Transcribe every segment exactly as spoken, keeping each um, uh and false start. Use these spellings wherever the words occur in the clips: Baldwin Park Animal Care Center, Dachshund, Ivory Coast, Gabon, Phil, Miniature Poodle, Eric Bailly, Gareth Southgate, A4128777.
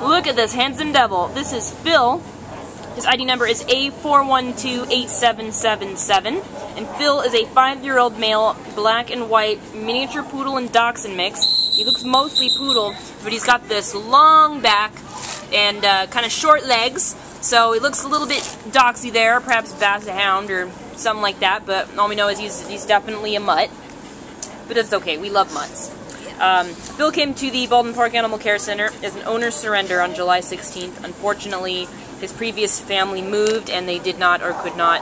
Look at this handsome devil. This is Phil. His I D number is A four one two eight seven seven seven, and Phil is a five-year-old male, black and white, miniature poodle and dachshund mix. He looks mostly poodle, but he's got this long back and uh, kind of short legs, so he looks a little bit doxy there, perhaps basset hound or something like that, but all we know is he's, he's definitely a mutt. But it's okay, we love mutts. Um, Phil came to the Baldwin Park Animal Care Center as an owner surrender on July sixteenth. Unfortunately, his previous family moved and they did not or could not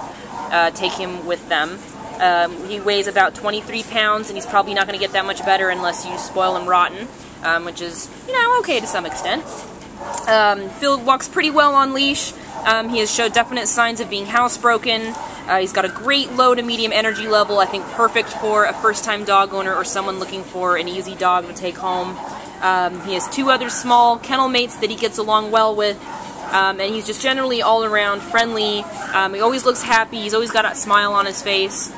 uh, take him with them. Um, he weighs about twenty-three pounds, and he's probably not going to get that much better unless you spoil him rotten, um, which is, you know, okay to some extent. Um, Phil walks pretty well on leash. Um, he has showed definite signs of being housebroken. Uh, he's got a great low to medium energy level, I think perfect for a first-time dog owner or someone looking for an easy dog to take home. Um, he has two other small kennel mates that he gets along well with, um, and he's just generally all-around friendly. Um, he always looks happy, he's always got a smile on his face.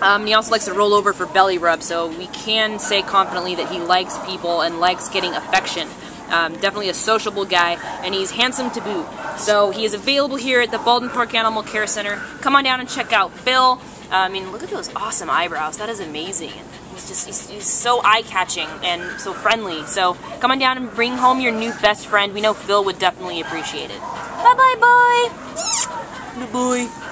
Um, he also likes to roll over for belly rub, so we can say confidently that he likes people and likes getting affection. Um, definitely a sociable guy, and he's handsome to boot. So he is available here at the Baldwin Park Animal Care Center. Come on down and check out Phil. Uh, I mean, look at those awesome eyebrows. That is amazing. He's just he's, he's so eye-catching and so friendly. So come on down and bring home your new best friend. We know Phil would definitely appreciate it. Bye-bye, boy. Good boy.